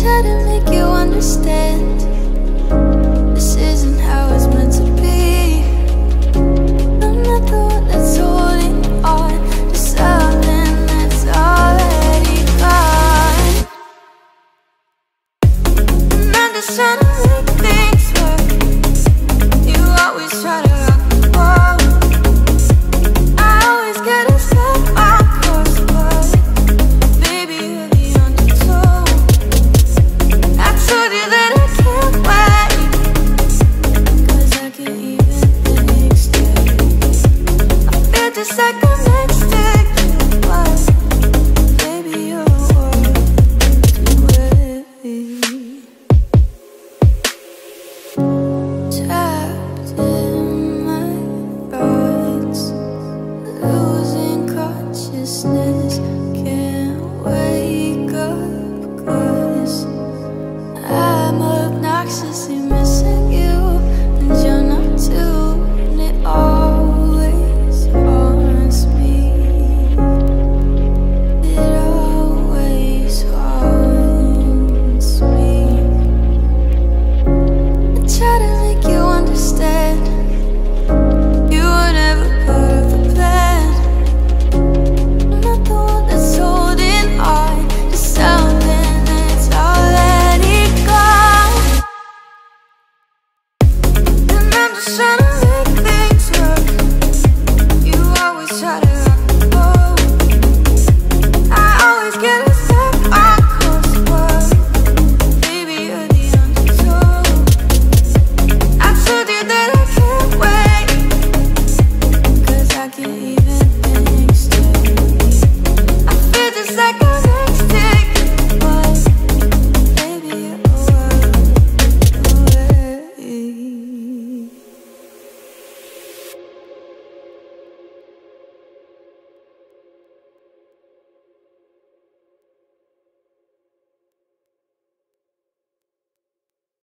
try to make you understand. This isn't how it's meant to be. I'm not the one that's holding on to something that's already gone. And I'm just trying to make things work. You always try to